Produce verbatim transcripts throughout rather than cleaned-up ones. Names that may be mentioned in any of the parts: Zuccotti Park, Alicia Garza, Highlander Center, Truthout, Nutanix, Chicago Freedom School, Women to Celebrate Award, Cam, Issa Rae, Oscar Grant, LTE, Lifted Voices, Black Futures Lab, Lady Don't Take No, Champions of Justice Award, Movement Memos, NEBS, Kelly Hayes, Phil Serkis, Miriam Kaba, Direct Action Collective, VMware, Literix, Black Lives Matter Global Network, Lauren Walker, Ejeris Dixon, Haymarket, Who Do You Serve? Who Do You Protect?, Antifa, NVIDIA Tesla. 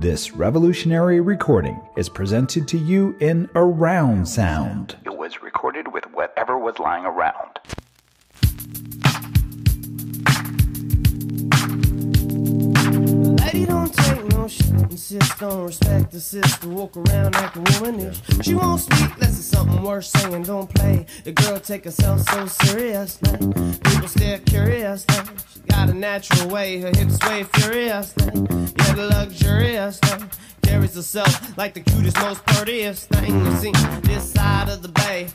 This revolutionary recording is presented to you in Around Sound. It was recorded with whatever was lying around. Lady don't take no shit, insist on respect the sister, walk around acting womanish. She won't speak unless it's something worth saying. Don't play, the girl take herself so serious. Like, people stare curious. Like, she got a natural way, her hips sway furious. Like, yeah, the luxurious. Like, carries herself like the cutest, most prettiest thing you've seen this side of the bay.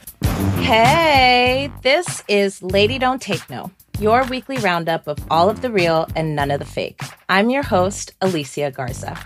Hey, this is Lady Don't Take No, your weekly roundup of all of the real and none of the fake. I'm your host, Alicia Garza.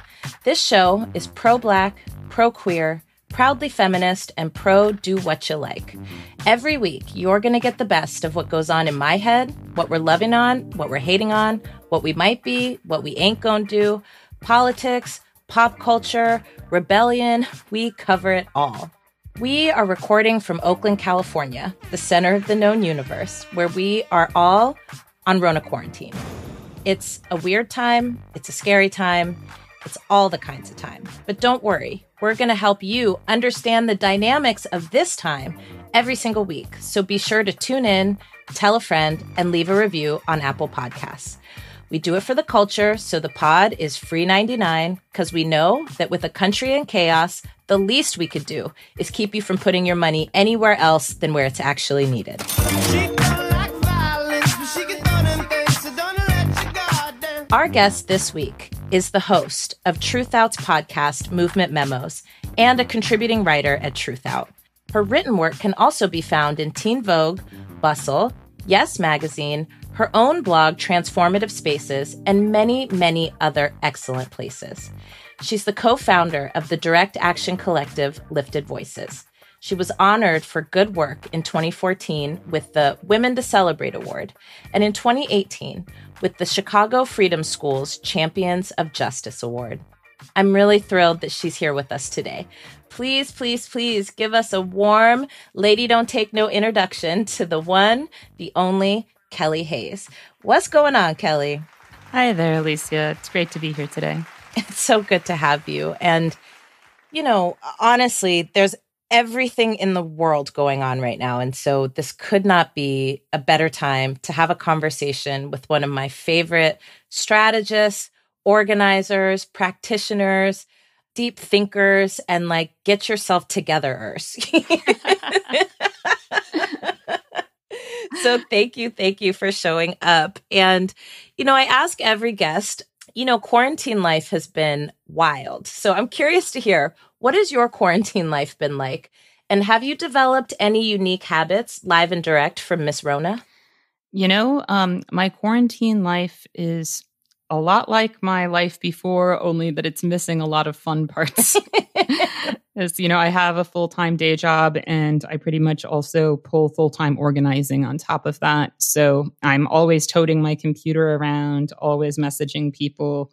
This show is pro-Black, pro-queer, proudly feminist, and pro-do-what-you-like. Every week, you're going to get the best of what goes on in my head, what we're loving on, what we're hating on, what we might be, what we ain't gonna do, politics, pop culture, rebellion. We cover it all. We are recording from Oakland, California, the center of the known universe, where we are all on Rona quarantine. It's a weird time. It's a scary time. It's all the kinds of time. But don't worry. We're going to help you understand the dynamics of this time every single week. So be sure to tune in, tell a friend, and leave a review on Apple Podcasts. We do it for the culture, so the pod is free ninety-nine, because we know that with a country in chaos, the least we could do is keep you from putting your money anywhere else than where it's actually needed. Our guest this week is the host of Truthout's podcast, Movement Memos, and a contributing writer at Truthout. Her written work can also be found in Teen Vogue, Bustle, Yes Magazine, her own blog, Transformative Spaces, and many, many other excellent places. She's the co-founder of the Direct Action Collective, Lifted Voices. She was honored for good work in twenty fourteen with the Women to Celebrate Award, and in twenty eighteen with the Chicago Freedom School's Champions of Justice Award. I'm really thrilled that she's here with us today. Please, please, please give us a warm Lady Don't Take No introduction to the one, the only, Kelly Hayes. What's going on, Kelly? Hi there, Alicia. It's great to be here today. It's so good to have you. And, you know, honestly, there's everything in the world going on right now. And so this could not be a better time to have a conversation with one of my favorite strategists, organizers, practitioners, deep thinkers, and like, get yourself together-ers. So thank you. Thank you for showing up. And, you know, I ask every guest, you know, quarantine life has been wild. So I'm curious to hear, what has your quarantine life been like? And have you developed any unique habits live and direct from Miss Rona? You know, um, my quarantine life is a lot like my life before, only that it's missing a lot of fun parts. As you know, I have a full-time day job, and I pretty much also pull full-time organizing on top of that. So I'm always toting my computer around, always messaging people,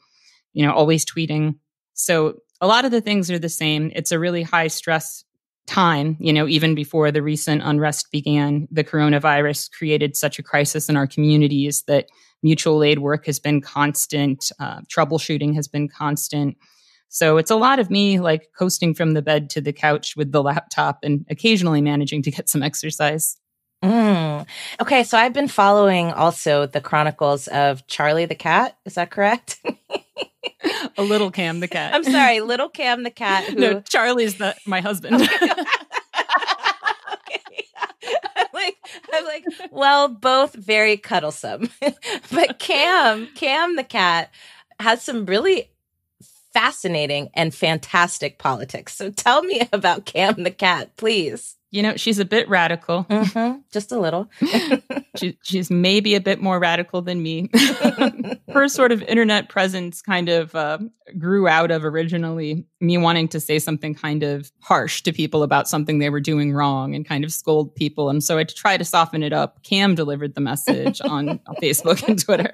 you know, always tweeting. So a lot of the things are the same. It's a really high-stress time, you know, even before the recent unrest began. The coronavirus created such a crisis in our communities that mutual aid work has been constant. Uh, troubleshooting has been constant. So it's a lot of me like coasting from the bed to the couch with the laptop and occasionally managing to get some exercise. Mm. Okay. So I've been following also the chronicles of Charlie the cat. Is that correct? A little Cam the cat. I'm sorry. Little Cam the cat. Who... No, Charlie's the, my husband. Like, I'm like, well, both very cuddlesome. But Cam, Cam the cat has some really fascinating and fantastic politics. So tell me about Cam the cat, please. You know, she's a bit radical. Mm-hmm. Just a little. she, she's maybe a bit more radical than me. Her sort of internet presence kind of uh, grew out of originally me wanting to say something kind of harsh to people about something they were doing wrong and kind of scold people. And so I tried to soften it up. Cam delivered the message on Facebook and Twitter.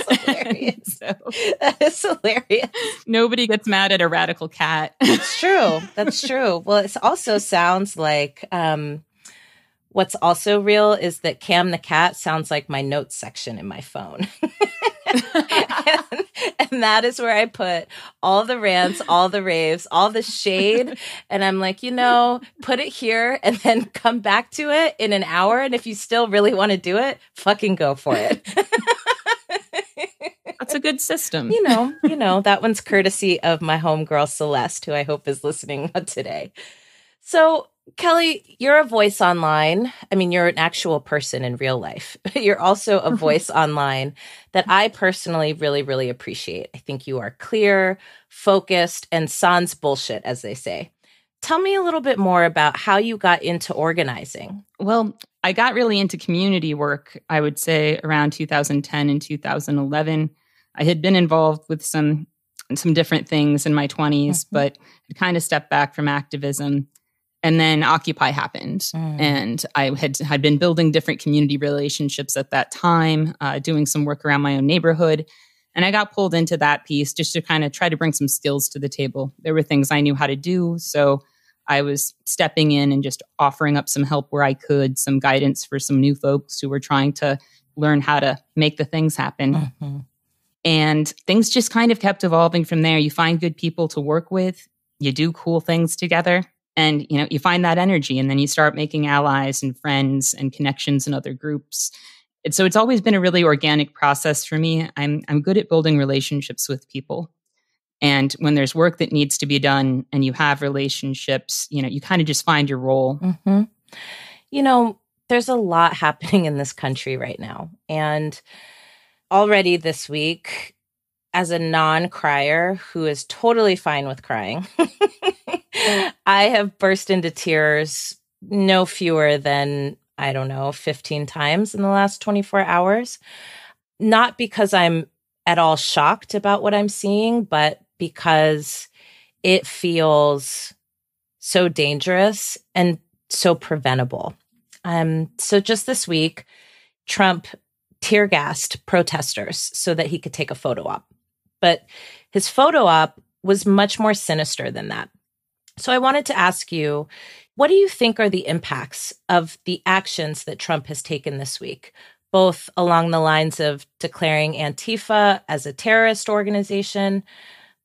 That's hilarious. So, that is hilarious. Nobody gets mad at a radical cat. That's true. That's true. Well, it also sounds like um, what's also real is that Cam the cat sounds like my notes section in my phone. and, And that is where I put all the rants, all the raves, all the shade. And I'm like, you know, put it here and then come back to it in an hour. And if you still really want to do it, fucking go for it. That's a good system. You know, you know, that one's courtesy of my homegirl, Celeste, who I hope is listening today. So, Kelly, you're a voice online. I mean, you're an actual person in real life. You're also a voice online that I personally really, really appreciate. I think you are clear, focused, and sans bullshit, as they say. Tell me a little bit more about how you got into organizing. Well, I got really into community work, I would say, around two thousand ten and two thousand eleven. I had been involved with some, some different things in my twenties, mm-hmm. but I'd kind of stepped back from activism. And then Occupy happened. Mm. And I had, had been building different community relationships at that time, uh, doing some work around my own neighborhood. And I got pulled into that piece just to kind of try to bring some skills to the table. There were things I knew how to do. So I was stepping in and just offering up some help where I could, some guidance for some new folks who were trying to learn how to make the things happen. Mm-hmm. And things just kind of kept evolving from there. You find good people to work with. You do cool things together. And, you know, you find that energy and then you start making allies and friends and connections in other groups. And so it's always been a really organic process for me. I'm I'm good at building relationships with people. And when there's work that needs to be done and you have relationships, you know, you kind of just find your role. Mm-hmm. You know, there's a lot happening in this country right now. And already this week, as a non-crier who is totally fine with crying, I have burst into tears no fewer than, I don't know, fifteen times in the last twenty-four hours. Not because I'm at all shocked about what I'm seeing, but because it feels so dangerous and so preventable. Um, so just this week, Trump tear gassed protesters so that he could take a photo op. But his photo op was much more sinister than that. So I wanted to ask you, what do you think are the impacts of the actions that Trump has taken this week, both along the lines of declaring Antifa as a terrorist organization,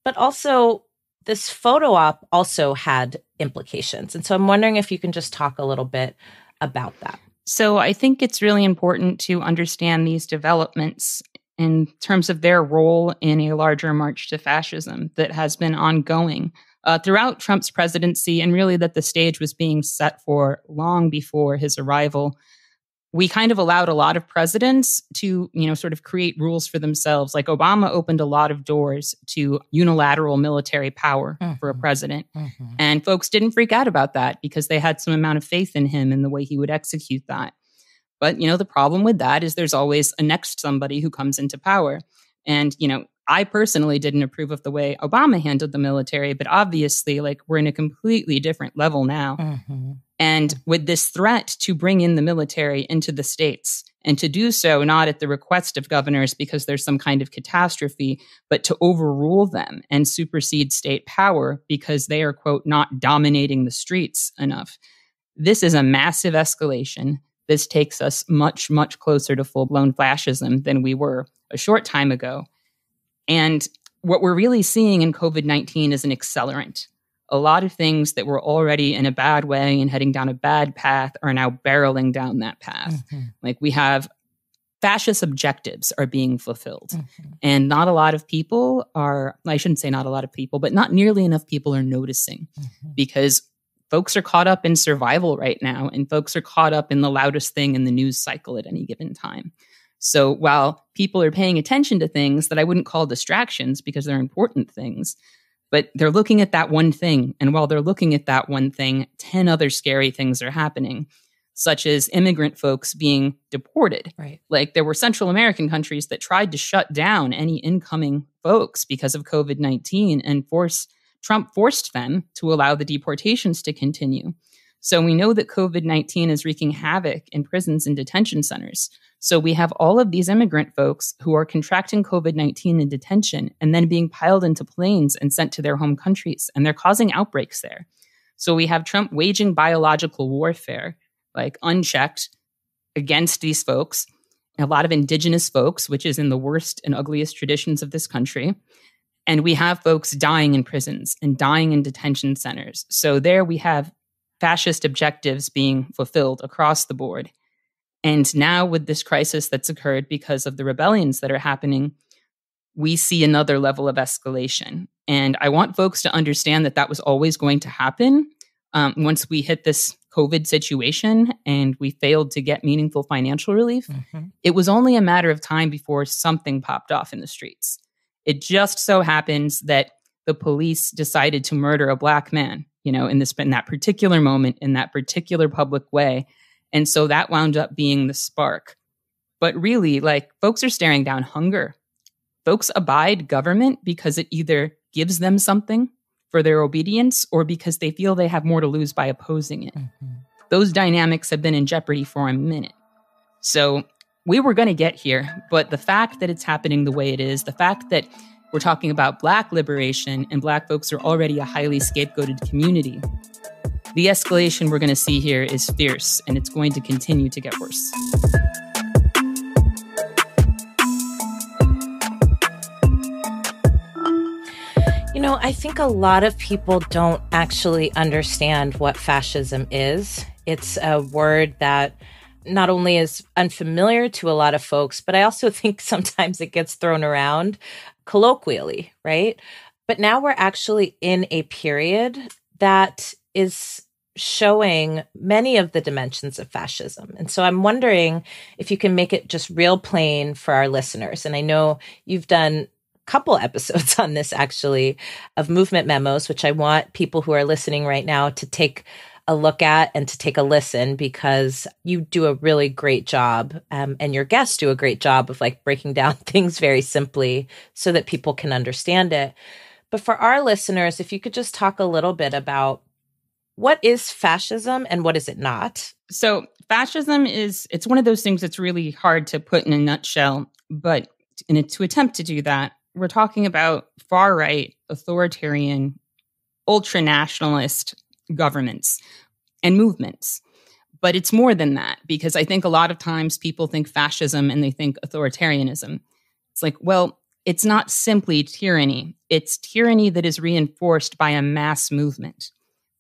but also this photo op also had implications. And so I'm wondering if you can just talk a little bit about that. So I think it's really important to understand these developments in terms of their role in a larger march to fascism that has been ongoing Uh, throughout Trump's presidency, and really that the stage was being set for long before his arrival. We kind of allowed a lot of presidents to, you know, sort of create rules for themselves. Like Obama opened a lot of doors to unilateral military power mm-hmm. for a president. Mm-hmm. And folks didn't freak out about that because they had some amount of faith in him and the way he would execute that. But, you know, the problem with that is there's always a next somebody who comes into power. And, you know, I personally didn't approve of the way Obama handled the military, but obviously, like, we're in a completely different level now. Mm-hmm. And with this threat to bring in the military into the states and to do so not at the request of governors because there's some kind of catastrophe, but to overrule them and supersede state power because they are, quote, not dominating the streets enough. This is a massive escalation. This takes us much, much closer to full-blown fascism than we were a short time ago. And what we're really seeing in COVID nineteen is an accelerant. A lot of things that were already in a bad way and heading down a bad path are now barreling down that path. Mm-hmm. Like, we have fascist objectives are being fulfilled. Mm-hmm. And not a lot of people are, I shouldn't say not a lot of people, but not nearly enough people are noticing mm-hmm. because folks are caught up in survival right now and folks are caught up in the loudest thing in the news cycle at any given time. So while people are paying attention to things that I wouldn't call distractions because they're important things, but they're looking at that one thing. And while they're looking at that one thing, ten other scary things are happening, such as immigrant folks being deported. Right. Like, there were Central American countries that tried to shut down any incoming folks because of COVID nineteen and force, Trump forced them to allow the deportations to continue. So we know that COVID nineteen is wreaking havoc in prisons and detention centers. So we have all of these immigrant folks who are contracting COVID nineteen in detention and then being piled into planes and sent to their home countries, and they're causing outbreaks there. So we have Trump waging biological warfare, like, unchecked against these folks. a lot of indigenous folks, which is in the worst and ugliest traditions of this country. And we have folks dying in prisons and dying in detention centers. So there we have fascist objectives being fulfilled across the board. And now with this crisis that's occurred because of the rebellions that are happening, we see another level of escalation. And I want folks to understand that that was always going to happen. Um, once we hit this COVID situation and we failed to get meaningful financial relief, mm-hmm. it was only a matter of time before something popped off in the streets. It just so happens that the police decided to murder a black man, you know, in this in that particular moment, in that particular public way. And so that wound up being the spark. But really, like, folks are staring down hunger. Folks abide government because it either gives them something for their obedience or because they feel they have more to lose by opposing it. Mm-hmm. Those dynamics have been in jeopardy for a minute. So we were going to get here, but the fact that it's happening the way it is, the fact that we're talking about Black liberation and Black folks are already a highly scapegoated community, the escalation we're going to see here is fierce, and it's going to continue to get worse. You know, I think a lot of people don't actually understand what fascism is. It's a word that not only is unfamiliar to a lot of folks, but I also think sometimes it gets thrown around colloquially, right? But now we're actually in a period that is showing many of the dimensions of fascism. And so I'm wondering if you can make it just real plain for our listeners. And I know you've done a couple episodes on this, actually, of Movement Memos, which I want people who are listening right now to take a look at and to take a listen, because you do a really great job um, and your guests do a great job of like breaking down things very simply so that people can understand it. But for our listeners, if you could just talk a little bit about what is fascism and what is it not? So fascism is, it's one of those things that's really hard to put in a nutshell, but in a, to attempt to do that, we're talking about far-right, authoritarian, ultra-nationalist governments and movements. But it's more than that, because I think a lot of times people think fascism and they think authoritarianism. It's like, well, it's not simply tyranny. It's tyranny that is reinforced by a mass movement.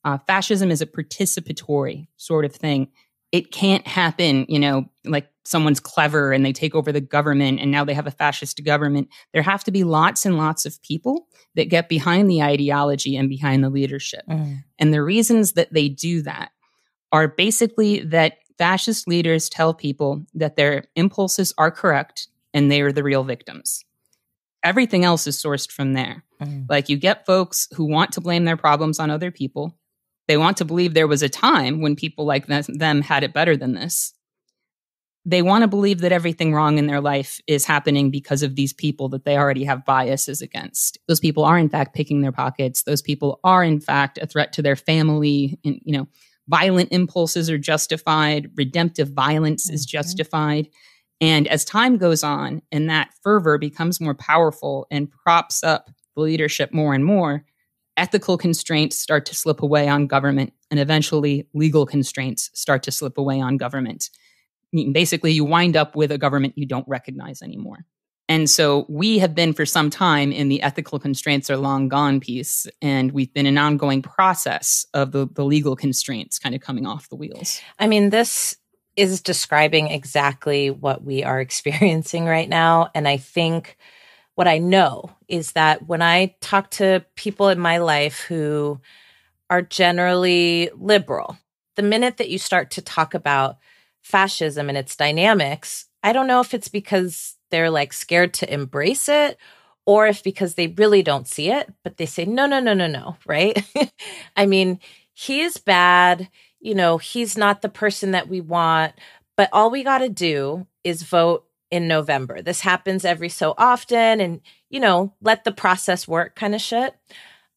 Uh, fascism is a participatory sort of thing. It can't happen, you know, like someone's clever and they take over the government and now they have a fascist government. There have to be lots and lots of people that get behind the ideology and behind the leadership. Mm. And the reasons that they do that are basically that fascist leaders tell people that their impulses are correct and they are the real victims. Everything else is sourced from there. Mm. Like, you get folks who want to blame their problems on other people. They want to believe there was a time when people like them had it better than this. They want to believe that everything wrong in their life is happening because of these people that they already have biases against. Those people are, in fact, picking their pockets. Those people are, in fact, a threat to their family. And, you know, violent impulses are justified. Redemptive violence mm-hmm. is justified. And as time goes on and that fervor becomes more powerful and props up the leadership more and more, ethical constraints start to slip away on government, and eventually legal constraints start to slip away on government. I mean, basically, you wind up with a government you don't recognize anymore. And so we have been for some time in the ethical constraints are long gone piece, and we've been an ongoing process of the, the legal constraints kind of coming off the wheels. I mean, this is describing exactly what we are experiencing right now. And I think what I know is that when I talk to people in my life who are generally liberal, the minute that you start to talk about fascism and its dynamics, I don't know if it's because they're like scared to embrace it or if because they really don't see it, but they say, no, no, no, no, no, right? I mean, he is bad. You know, he's not the person that we want, but all we got to do is vote in November. This happens every so often, and, you know, let the process work kind of shit.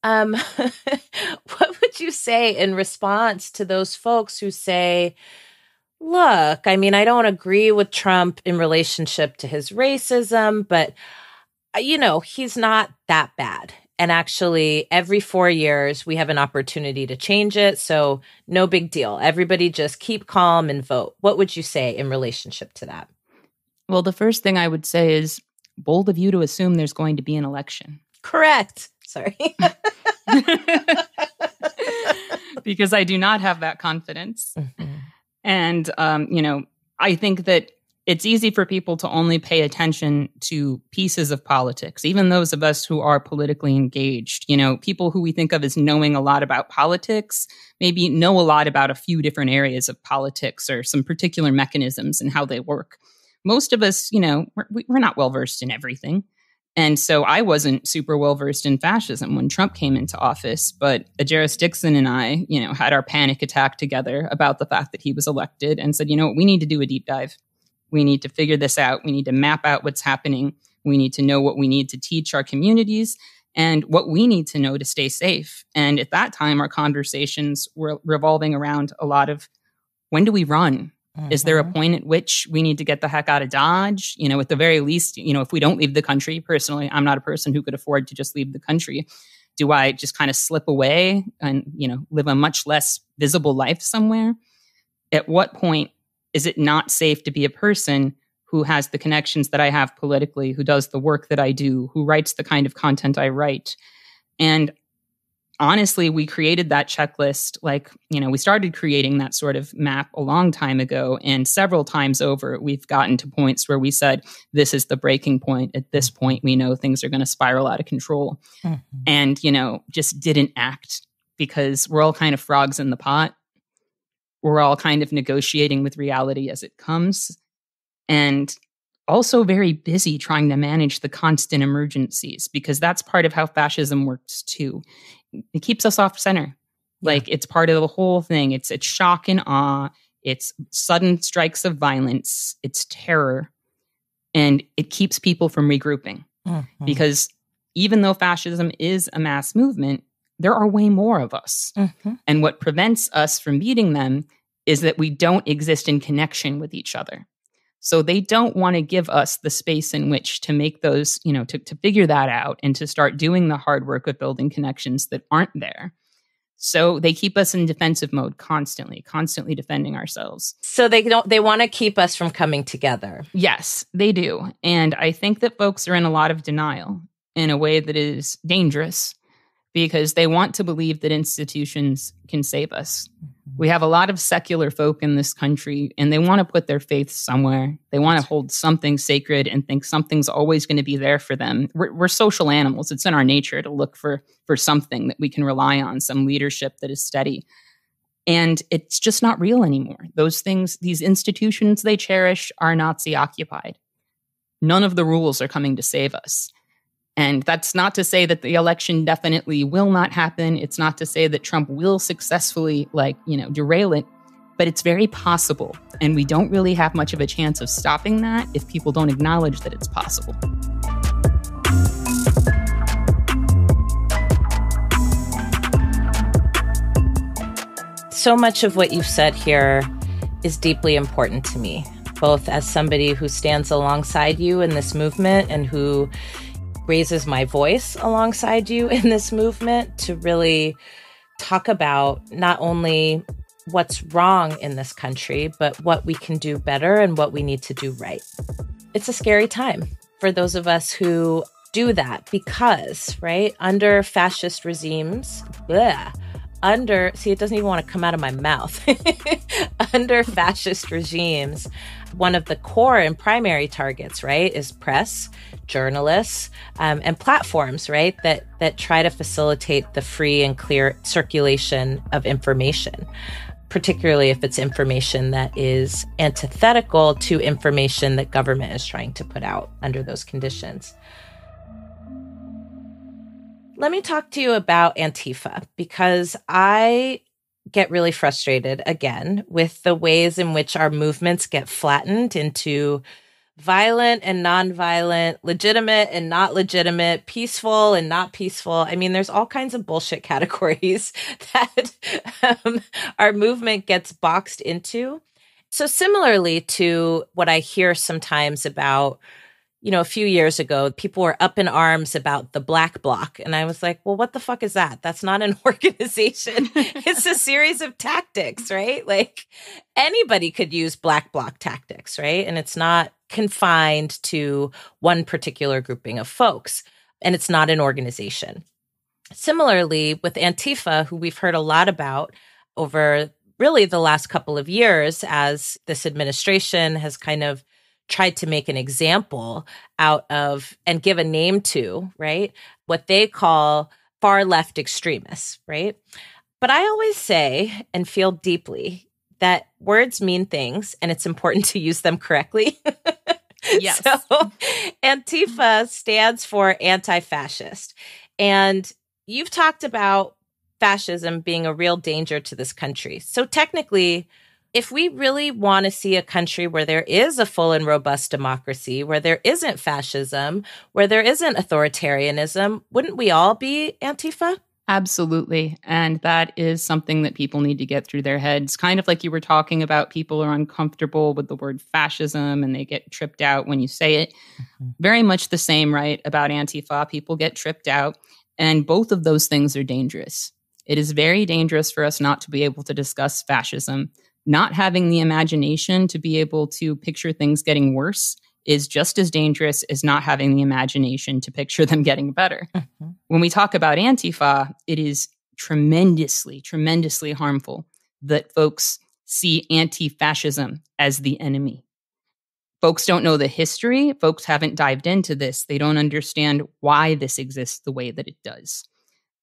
Um, what would you say in response to those folks who say, look, I mean, I don't agree with Trump in relationship to his racism, but, you know, he's not that bad. And actually, every four years, we have an opportunity to change it. So no big deal. Everybody just keep calm and vote. What would you say in relationship to that? Well, the first thing I would say is bold of you to assume there's going to be an election. Correct. Sorry. Because I do not have that confidence. Mm-hmm. And, um, you know, I think that it's easy for people to only pay attention to pieces of politics, even those of us who are politically engaged. You know, people who we think of as knowing a lot about politics maybe know a lot about a few different areas of politics or some particular mechanisms and how they work. Most of us, you know, we're, we're not well-versed in everything. And so I wasn't super well-versed in fascism when Trump came into office, but Ejeris Dixon and I, you know, had our panic attack together about the fact that he was elected and said, you know what, we need to do a deep dive. We need to figure this out. We need to map out what's happening. We need to know what we need to teach our communities and what we need to know to stay safe. And at that time, our conversations were revolving around a lot of, when do we run? Mm-hmm. Is there a point at which we need to get the heck out of Dodge? You know, at the very least, you know, if we don't leave the country, personally, I'm not a person who could afford to just leave the country. Do I just kind of slip away and, you know, live a much less visible life somewhere? At what point is it not safe to be a person who has the connections that I have politically, who does the work that I do, who writes the kind of content I write? And honestly, we created that checklist, like, you know, we started creating that sort of map a long time ago. And several times over, we've gotten to points where we said, this is the breaking point. At this point, we know things are going to spiral out of control. Mm-hmm. And, you know, just didn't act because we're all kind of frogs in the pot. We're all kind of negotiating with reality as it comes. And also very busy trying to manage the constant emergencies, because that's part of how fascism works too. It keeps us off center. Yeah. Like, it's part of the whole thing. It's it's shock and awe. It's sudden strikes of violence. It's terror. And it keeps people from regrouping. Mm-hmm. Because even though fascism is a mass movement, there are way more of us. Mm-hmm. And what prevents us from beating them is that we don't exist in connection with each other. So they don't want to give us the space in which to make those, you know, to, to figure that out and to start doing the hard work of building connections that aren't there. So they keep us in defensive mode constantly, constantly defending ourselves. So they don't, they want to keep us from coming together. Yes, they do. And I think that folks are in a lot of denial in a way that is dangerous, because they want to believe that institutions can save us. We have a lot of secular folk in this country, and they want to put their faith somewhere. They want to hold something sacred and think something's always going to be there for them. We're, we're social animals. It's in our nature to look for, for something that we can rely on, some leadership that is steady. And it's just not real anymore. Those things, these institutions they cherish are Nazi-occupied. None of the rules are coming to save us. And that's not to say that the election definitely will not happen. It's not to say that Trump will successfully, like, you know, derail it, but it's very possible. And we don't really have much of a chance of stopping that if people don't acknowledge that it's possible. So much of what you've said here is deeply important to me, both as somebody who stands alongside you in this movement and who raises my voice alongside you in this movement to really talk about not only what's wrong in this country, but what we can do better and what we need to do right. It's a scary time for those of us who do that because, right, under fascist regimes, bleh, under, see, it doesn't even want to come out of my mouth. Under fascist regimes, one of the core and primary targets, right, is press, journalists, um, and platforms, right, that that try to facilitate the free and clear circulation of information, particularly if it's information that is antithetical to information that government is trying to put out under those conditions. Let me talk to you about Antifa, because I get really frustrated, again, with the ways in which our movements get flattened into violent and nonviolent, legitimate and not legitimate, peaceful and not peaceful. I mean, there's all kinds of bullshit categories that um, our movement gets boxed into. So similarly to what I hear sometimes about you know, a few years ago, people were up in arms about the Black Bloc. And I was like, well, what the fuck is that? That's not an organization. It's a series of tactics, right? Like anybody could use Black Bloc tactics, right? And it's not confined to one particular grouping of folks. And it's not an organization. Similarly, with Antifa, who we've heard a lot about over really the last couple of years as this administration has kind of tried to make an example out of and give a name to, right, what they call far left extremists, right? But I always say and feel deeply that words mean things and it's important to use them correctly. Yes. So Antifa stands for anti-fascist. And you've talked about fascism being a real danger to this country. So technically, if we really want to see a country where there is a full and robust democracy, where there isn't fascism, where there isn't authoritarianism, wouldn't we all be Antifa? Absolutely. And that is something that people need to get through their heads. Kind of like you were talking about, people are uncomfortable with the word fascism and they get tripped out when you say it. Mm-hmm. Very much the same, right, about Antifa. People get tripped out. And both of those things are dangerous. It is very dangerous for us not to be able to discuss fascism. Not having the imagination to be able to picture things getting worse is just as dangerous as not having the imagination to picture them getting better. Mm-hmm. When we talk about Antifa, it is tremendously, tremendously harmful that folks see anti-fascism as the enemy. Folks don't know the history. Folks haven't dived into this. They don't understand why this exists the way that it does.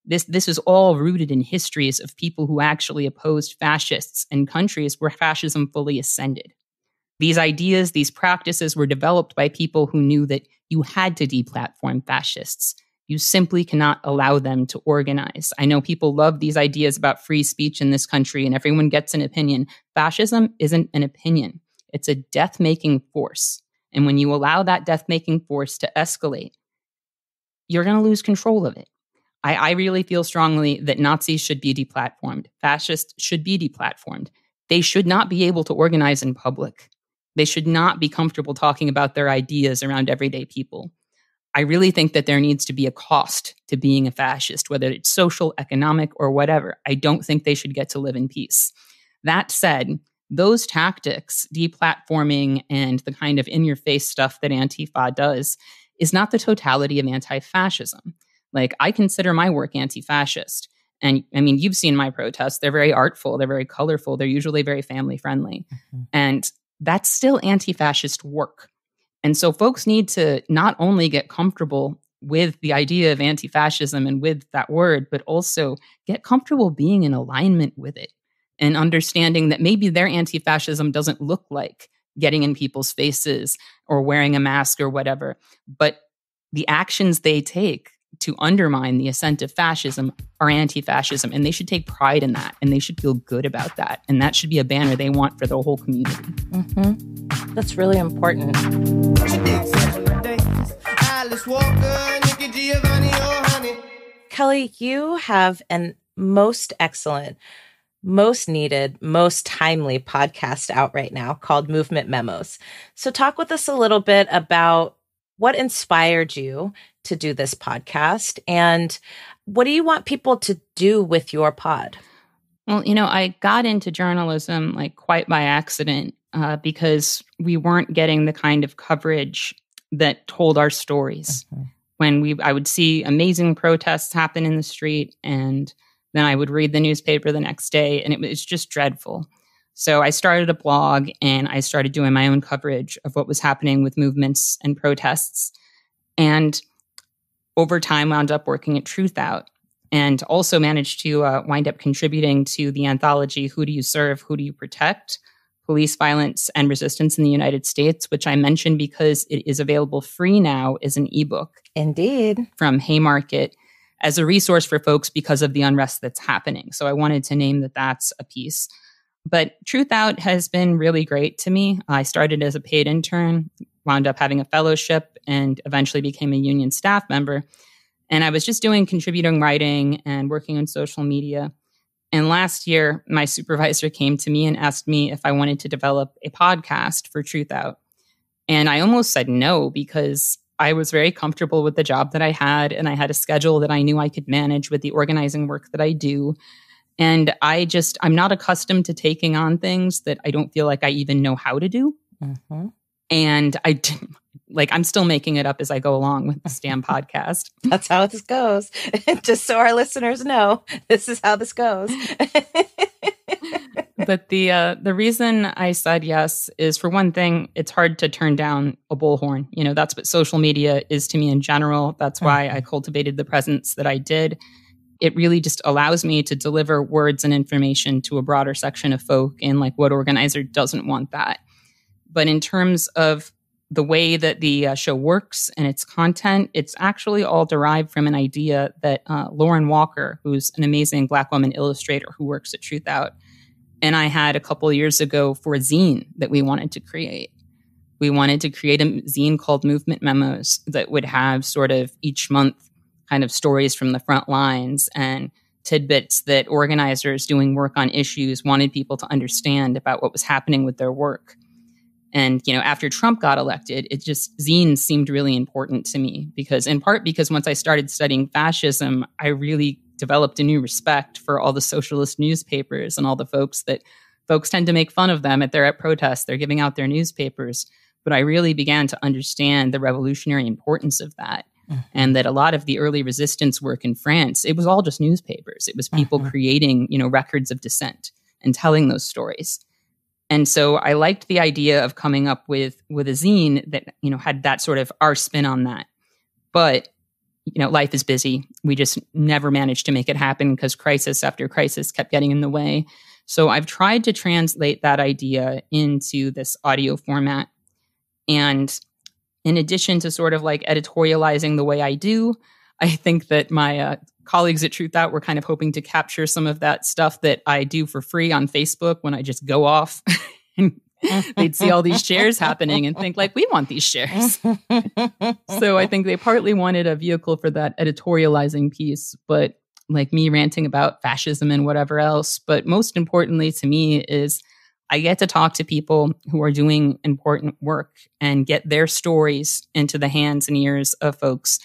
This, this is all rooted in histories of people who actually opposed fascists in countries where fascism fully ascended. These ideas, these practices were developed by people who knew that you had to deplatform fascists. You simply cannot allow them to organize. I know people love these ideas about free speech in this country and everyone gets an opinion. Fascism isn't an opinion. It's a death-making force. And when you allow that death-making force to escalate, you're going to lose control of it. I, I really feel strongly that Nazis should be deplatformed. Fascists should be deplatformed. They should not be able to organize in public. They should not be comfortable talking about their ideas around everyday people. I really think that there needs to be a cost to being a fascist, whether it's social, economic, or whatever. I don't think they should get to live in peace. That said, those tactics, deplatforming and the kind of in-your-face stuff that Antifa does, is not the totality of anti-fascism. Like, I consider my work anti-fascist. And, I mean, you've seen my protests. They're very artful. They're very colorful. They're usually very family-friendly. Mm-hmm. And that's still anti-fascist work. And so folks need to not only get comfortable with the idea of anti-fascism and with that word, but also get comfortable being in alignment with it. And understanding that maybe their anti-fascism doesn't look like getting in people's faces or wearing a mask or whatever, but the actions they take to undermine the ascent of fascism are anti-fascism, and they should take pride in that, and they should feel good about that, and that should be a banner they want for the whole community. Mm-hmm. That's really important. Kelly, you have an most excellent, most needed, most timely podcast out right now called Movement Memos. So talk with us a little bit about what inspired you to do this podcast and what do you want people to do with your pod? Well, you know, I got into journalism like quite by accident uh, because we weren't getting the kind of coverage that told our stories. Mm-hmm. When we, I would see amazing protests happen in the street, and then I would read the newspaper the next day, and it was just dreadful. So I started a blog, and I started doing my own coverage of what was happening with movements and protests. And over time, wound up working at Truthout, and also managed to uh, wind up contributing to the anthology Who Do You Serve? Who Do You Protect? Police Violence and Resistance in the United States, which I mentioned because it is available free now as an ebook. Indeed. From Haymarket, as a resource for folks because of the unrest that's happening. So I wanted to name that that's a piece. But Truthout has been really great to me. I started as a paid intern, wound up having a fellowship, and eventually became a union staff member. And I was just doing contributing writing and working on social media. And last year, my supervisor came to me and asked me if I wanted to develop a podcast for Truthout. And I almost said no because I was very comfortable with the job that I had, and I had a schedule that I knew I could manage with the organizing work that I do. And I just, I'm not accustomed to taking on things that I don't feel like I even know how to do. Mm-hmm. And I didn't, like, I'm still making it up as I go along with this damn podcast. That's how this goes. Just so our listeners know, this is how this goes. But the uh, the reason I said yes is, for one thing, it's hard to turn down a bullhorn. You know, that's what social media is to me in general. That's why I cultivated the presence that I did. It really just allows me to deliver words and information to a broader section of folk, and like, what organizer doesn't want that? But in terms of the way that the uh, show works and its content, it's actually all derived from an idea that uh, Lauren Walker, who's an amazing Black woman illustrator who works at Truthout, and I had a couple of years ago for a zine that we wanted to create. We wanted to create a zine called Movement Memos that would have sort of each month kind of stories from the front lines and tidbits that organizers doing work on issues wanted people to understand about what was happening with their work. And, you know, after Trump got elected, it just, zines seemed really important to me because, in part, because once I started studying fascism, I really developed a new respect for all the socialist newspapers and all the folks that folks tend to make fun of them at their at protests. They're giving out their newspapers. But I really began to understand the revolutionary importance of that. Mm-hmm. And that a lot of the early resistance work in France, it was all just newspapers. It was people mm-hmm. creating, you know, records of dissent and telling those stories. And so I liked the idea of coming up with with a zine that, you know, had that sort of our spin on that. But, you know, life is busy. We just never managed to make it happen because crisis after crisis kept getting in the way. So I've tried to translate that idea into this audio format. And in addition to sort of like editorializing the way I do, I think that my uh, colleagues at Truthout were kind of hoping to capture some of that stuff that I do for free on Facebook when I just go off. And they'd see all these shares happening and think like, we want these shares. So I think they partly wanted a vehicle for that editorializing piece, but like me ranting about fascism and whatever else. But most importantly to me is I get to talk to people who are doing important work and get their stories into the hands and ears of folks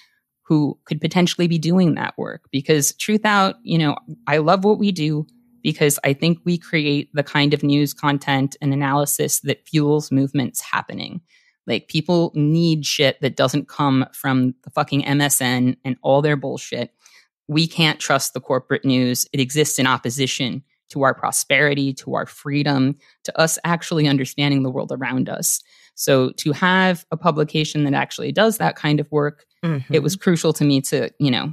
who could potentially be doing that work. Because Truthout, you know, I love what we do because I think we create the kind of news content and analysis that fuels movements happening. Like, people need shit that doesn't come from the fucking M S N and all their bullshit. We can't trust the corporate news. It exists in opposition to our prosperity, to our freedom, to us actually understanding the world around us. So to have a publication that actually does that kind of work, mm-hmm. it was crucial to me to, you know,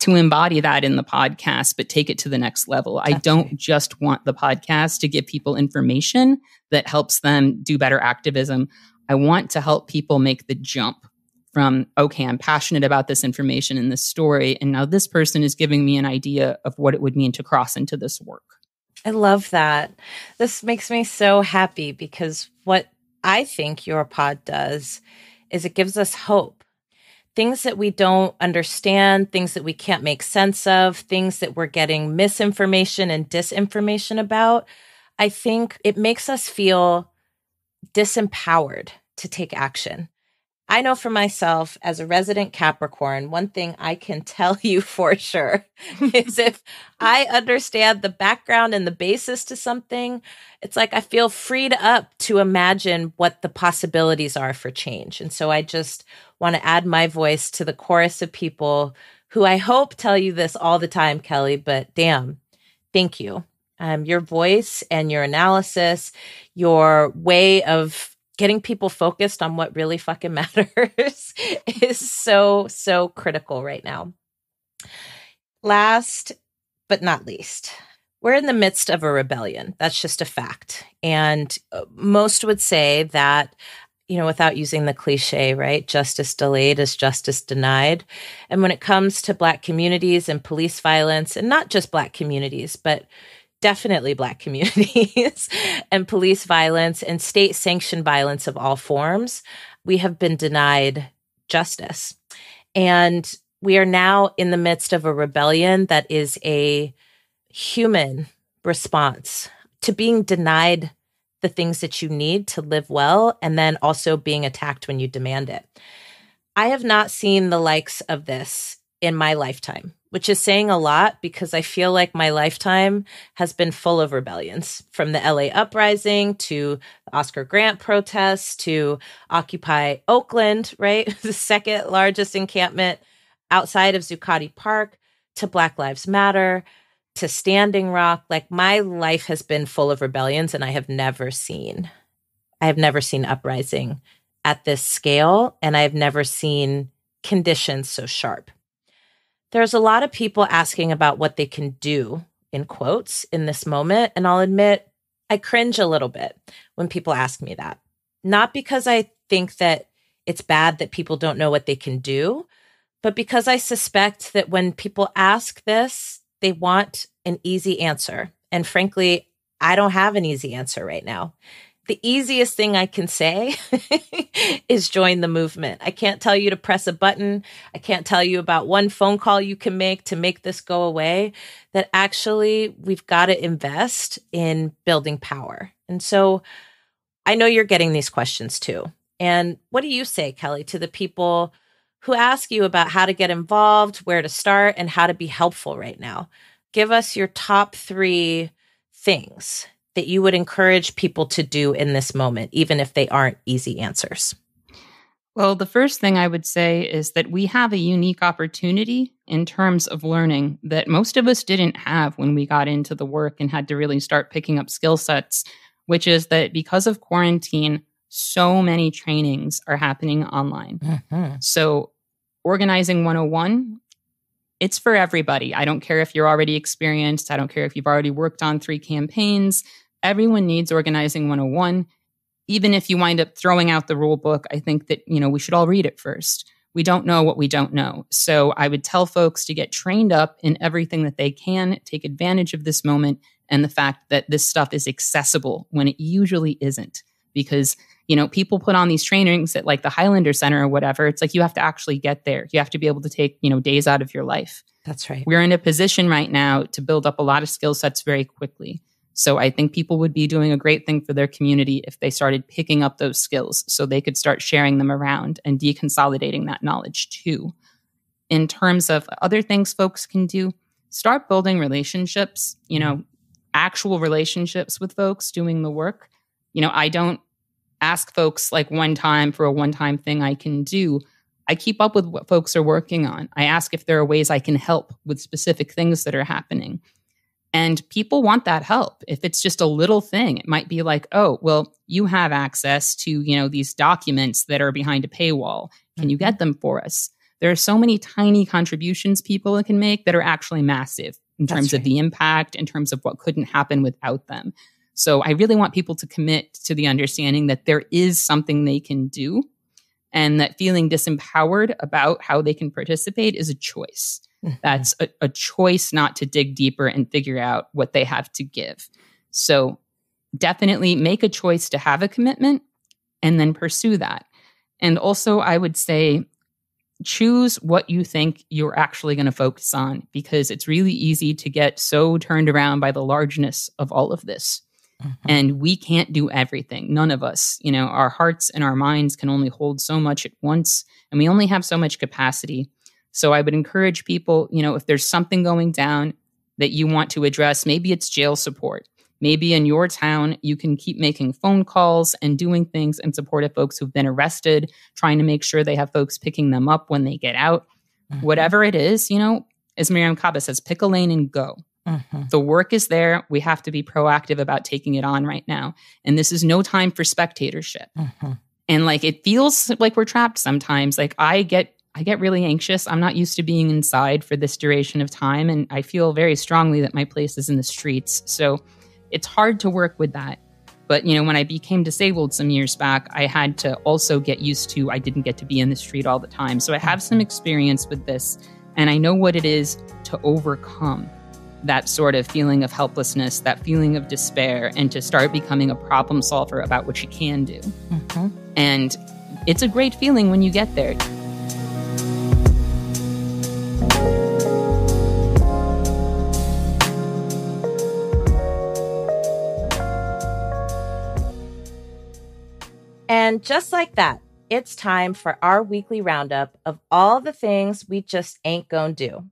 to embody that in the podcast, but take it to the next level. Definitely. I don't just want the podcast to give people information that helps them do better activism. I want to help people make the jump from, okay, I'm passionate about this information and this story, and now this person is giving me an idea of what it would mean to cross into this work. I love that. This makes me so happy because what I think your pod does is it gives us hope. Things that we don't understand, things that we can't make sense of, things that we're getting misinformation and disinformation about, I think it makes us feel disempowered to take action. I know for myself, as a resident Capricorn, one thing I can tell you for sure is if I understand the background and the basis to something, it's like I feel freed up to imagine what the possibilities are for change. And so I just want to add my voice to the chorus of people who I hope tell you this all the time, Kelly, but damn, thank you. Um, your voice and your analysis, your way of getting people focused on what really fucking matters is so, so critical right now. Last but not least, we're in the midst of a rebellion. That's just a fact. And most would say that, you know, without using the cliche, right? Justice delayed is justice denied. And when it comes to Black communities and police violence, and not just Black communities, but definitely Black communities and police violence and state-sanctioned violence of all forms, we have been denied justice. And we are now in the midst of a rebellion that is a human response to being denied the things that you need to live well, and then also being attacked when you demand it. I have not seen the likes of this in my lifetime, which is saying a lot because I feel like my lifetime has been full of rebellions, from the L A uprising to the Oscar Grant protests to Occupy Oakland, right? The second largest encampment outside of Zuccotti Park, to Black Lives Matter, to Standing Rock. Like, my life has been full of rebellions, and I have never seen, I have never seen uprising at this scale, and I've never seen conditions so sharp. There's a lot of people asking about what they can do, in quotes, in this moment. And I'll admit, I cringe a little bit when people ask me that. Not because I think that it's bad that people don't know what they can do, but because I suspect that when people ask this, they want an easy answer. And frankly, I don't have an easy answer right now. The easiest thing I can say is join the movement. I can't tell you to press a button. I can't tell you about one phone call you can make to make this go away. That actually, we've got to invest in building power. And so I know you're getting these questions too. And what do you say, Kelly, to the people who ask you about how to get involved, where to start, and how to be helpful right now? Give us your top three things that you would encourage people to do in this moment, even if they aren't easy answers? Well, the first thing I would say is that we have a unique opportunity in terms of learning that most of us didn't have when we got into the work and had to really start picking up skill sets, which is that because of quarantine, so many trainings are happening online. Mm-hmm. So Organizing one oh one, it's for everybody. I don't care if you're already experienced. I don't care if you've already worked on three campaigns. Everyone needs Organizing one oh one. Even if you wind up throwing out the rule book, I think that, you know, we should all read it first. We don't know what we don't know. So I would tell folks to get trained up in everything that they can, take advantage of this moment and the fact that this stuff is accessible when it usually isn't. Because, you know, people put on these trainings at like the Highlander Center or whatever. It's like you have to actually get there. You have to be able to take, you know, days out of your life. That's right. We're in a position right now to build up a lot of skill sets very quickly. So I think people would be doing a great thing for their community if they started picking up those skills so they could start sharing them around and deconsolidating that knowledge too. In terms of other things folks can do, start building relationships, you know, actual relationships with folks doing the work. You know, I don't ask folks like one time for a one-time thing I can do. I keep up with what folks are working on. I ask if there are ways I can help with specific things that are happening. And people want that help. If it's just a little thing, it might be like, oh, well, you have access to, you know, these documents that are behind a paywall. Can you get them for us? There are so many tiny contributions people can make that are actually massive in That's terms right. of the impact, in terms of what couldn't happen without them. So I really want people to commit to the understanding that there is something they can do and that feeling disempowered about how they can participate is a choice. Mm-hmm. That's a, a choice not to dig deeper and figure out what they have to give. So definitely make a choice to have a commitment and then pursue that. And also I would say choose what you think you're actually going to focus on, because it's really easy to get so turned around by the largeness of all of this. Mm-hmm. And we can't do everything. None of us, you know, our hearts and our minds can only hold so much at once, and we only have so much capacity. So I would encourage people, you know, if there's something going down that you want to address, maybe it's jail support. Maybe in your town, you can keep making phone calls and doing things in support of folks who've been arrested, trying to make sure they have folks picking them up when they get out. Mm-hmm. Whatever it is, you know, as Miriam Kaba says, pick a lane and go. Mm-hmm. The work is there. We have to be proactive about taking it on right now. And this is no time for spectatorship. Mm-hmm. And like, it feels like we're trapped sometimes. Like I get, I get really anxious. I'm not used to being inside for this duration of time. And I feel very strongly that my place is in the streets. So it's hard to work with that. But, you know, when I became disabled some years back, I had to also get used to, I didn't get to be in the street all the time. So I have some experience with this, and I know what it is to overcome that sort of feeling of helplessness, that feeling of despair, and to start becoming a problem solver about what you can do. Mm-hmm. And it's a great feeling when you get there. And just like that, it's time for our weekly roundup of all the things we just ain't gonna do.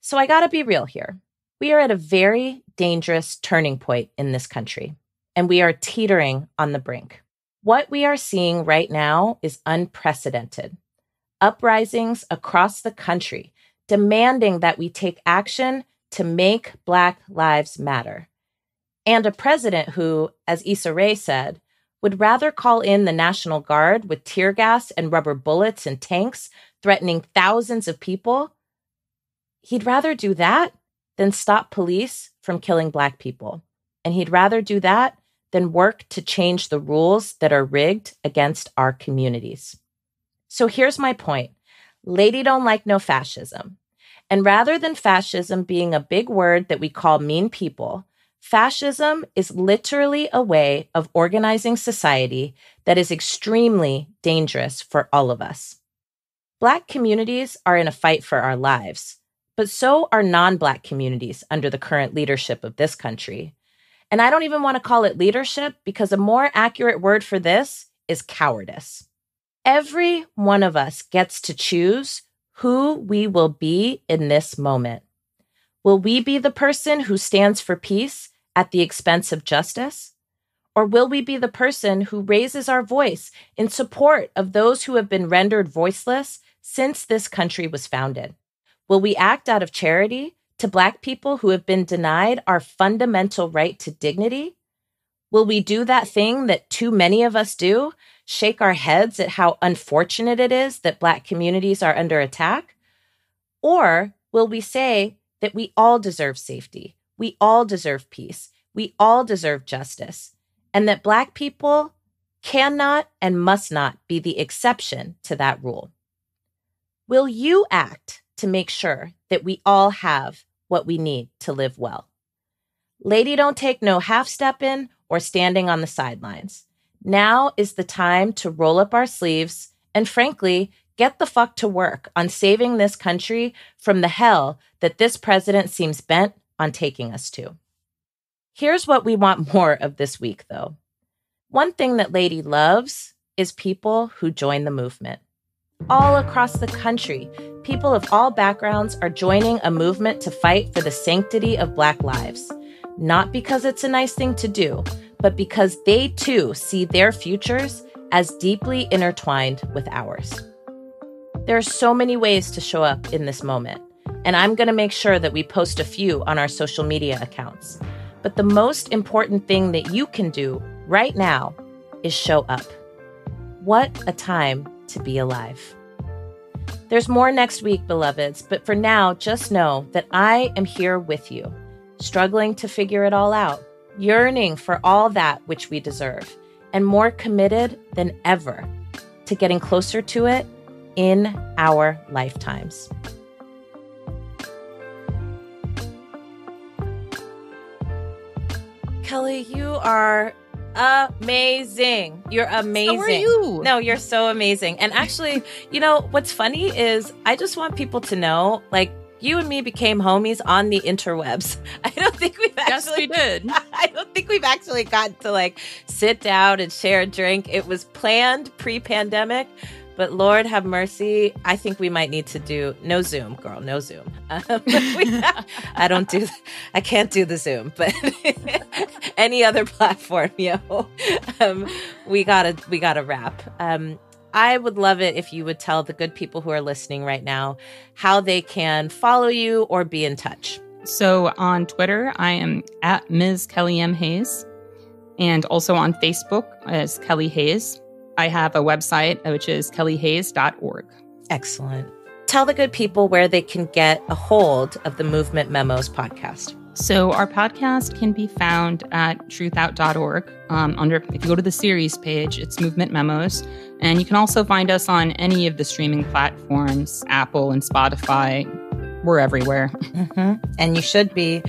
So I gotta be real here. We are at a very dangerous turning point in this country, and we are teetering on the brink. What we are seeing right now is unprecedented. Uprisings across the country demanding that we take action to make Black lives matter. And a president who, as Issa Rae said, would rather call in the National Guard with tear gas and rubber bullets and tanks threatening thousands of people. He'd rather do that than stop police from killing Black people. And he'd rather do that than work to change the rules that are rigged against our communities. So here's my point. Lady don't like no fascism. And rather than fascism being a big word that we call mean people, fascism is literally a way of organizing society that is extremely dangerous for all of us. Black communities are in a fight for our lives, but so are non-Black communities under the current leadership of this country. And I don't even want to call it leadership because a more accurate word for this is cowardice. Every one of us gets to choose who we will be in this moment. Will we be the person who stands for peace at the expense of justice? Or will we be the person who raises our voice in support of those who have been rendered voiceless since this country was founded? Will we act out of charity to Black people who have been denied our fundamental right to dignity? Will we do that thing that too many of us do, shake our heads at how unfortunate it is that Black communities are under attack? Or will we say that we all deserve safety, we all deserve peace, we all deserve justice, and that Black people cannot and must not be the exception to that rule? Will you act to make sure that we all have what we need to live well? Lady don't take no half-stepping or standing on the sidelines. Now is the time to roll up our sleeves and, frankly, get the fuck to work on saving this country from the hell that this president seems bent on taking us to. Here's what we want more of this week, though. One thing that Lady loves is people who join the movement. All across the country, people of all backgrounds are joining a movement to fight for the sanctity of Black lives. Not because it's a nice thing to do, but because they too see their futures as deeply intertwined with ours. There are so many ways to show up in this moment, and I'm going to make sure that we post a few on our social media accounts. But the most important thing that you can do right now is show up. What a time to be alive. There's more next week, beloveds, but for now, just know that I am here with you, struggling to figure it all out, yearning for all that which we deserve, and more committed than ever to getting closer to it in our lifetimes. Kelly, you are amazing. You're amazing. So are you? No, you're so amazing. And actually, you know, what's funny is I just want people to know, like, you and me became homies on the interwebs. I don't think we've actually yes, we did. I don't think we've actually gotten to like sit down and share a drink. It was planned pre-pandemic, but Lord have mercy. I think we might need to do no Zoom, girl, no Zoom. Um, we, I don't do, I can't do the Zoom, but any other platform, yo. Um, we gotta, we gotta wrap. Um, I would love it if you would tell the good people who are listening right now how they can follow you or be in touch. So on Twitter, I am at Miz Kelly M. Hayes, and also on Facebook as Kelly Hayes. I have a website, which is kelly hayes dot org. Excellent. Tell the good people where they can get a hold of the Movement Memos podcast. So our podcast can be found at truthout dot org. Um, under, if you go to the series page, it's Movement Memos. And you can also find us on any of the streaming platforms, Apple and Spotify. We're everywhere. Mm-hmm. And you should be.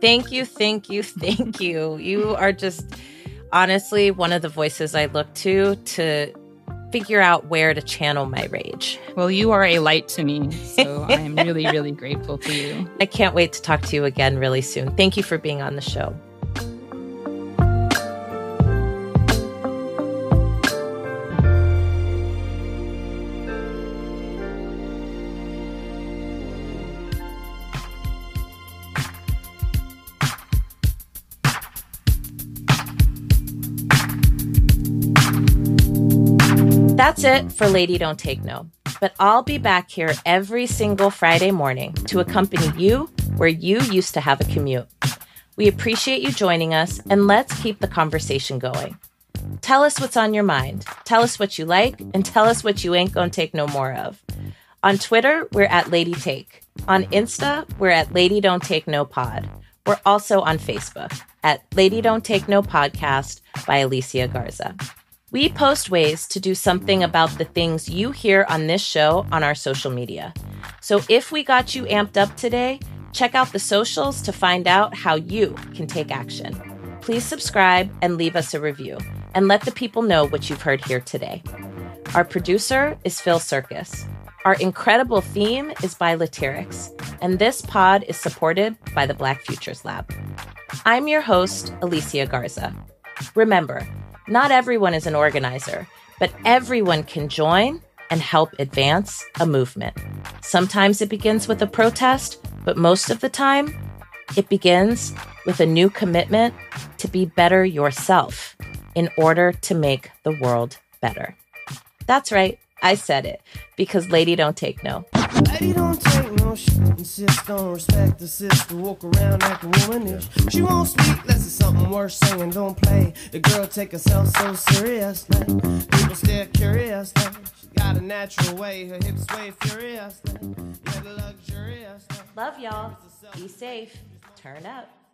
Thank you, thank you, thank you. You are just, honestly, one of the voices I look to to figure out where to channel my rage. Well, you are a light to me, so I am really, really grateful for you. I can't wait to talk to you again really soon. Thank you for being on the show. That's it for Lady Don't Take No. But I'll be back here every single Friday morning to accompany you where you used to have a commute. We appreciate you joining us, and let's keep the conversation going. Tell us what's on your mind. Tell us what you like, and tell us what you ain't gonna take no more of. On Twitter, we're at Lady Take. On Insta, we're at Lady Don't Take No Pod. We're also on Facebook at Lady Don't Take No Podcast by Alicia Garza. We post ways to do something about the things you hear on this show on our social media. So if we got you amped up today, check out the socials to find out how you can take action. Please subscribe and leave us a review, and let the people know what you've heard here today. Our producer is Phil Serkis. Our incredible theme is by Literix, and this pod is supported by the Black Futures Lab. I'm your host, Alicia Garza. Remember, not everyone is an organizer, but everyone can join and help advance a movement. Sometimes it begins with a protest, but most of the time, it begins with a new commitment to be better yourself in order to make the world better. That's right, I said it, because Lady Don't Take No. Lady don't take no shit, insist on respect the sister, walk around like a womanish. She won't speak unless it's something worth saying, don't play. The girl take herself so serious, like people stare curious, like she got a natural way, her hips sway furious, like, yeah, luxurious. Like, love y'all, be safe, turn up.